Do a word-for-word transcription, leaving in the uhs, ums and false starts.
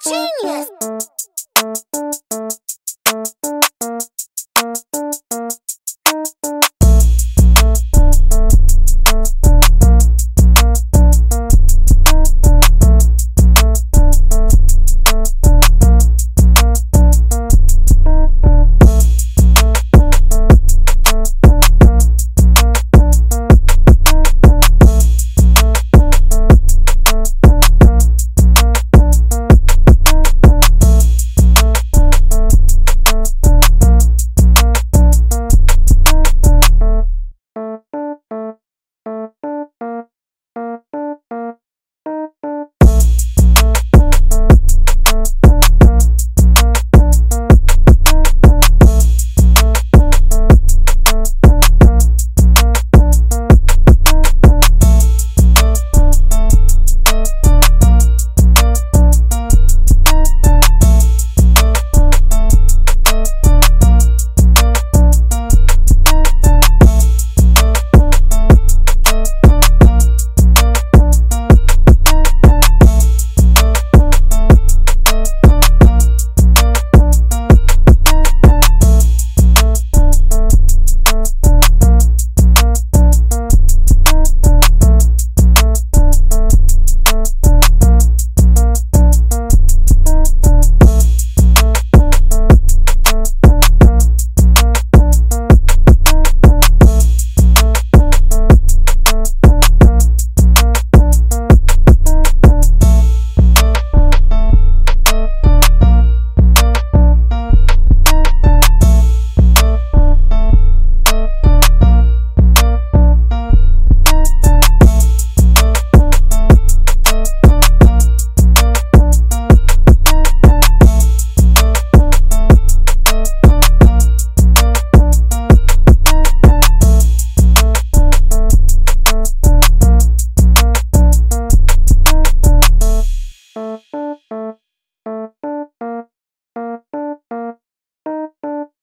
Ching!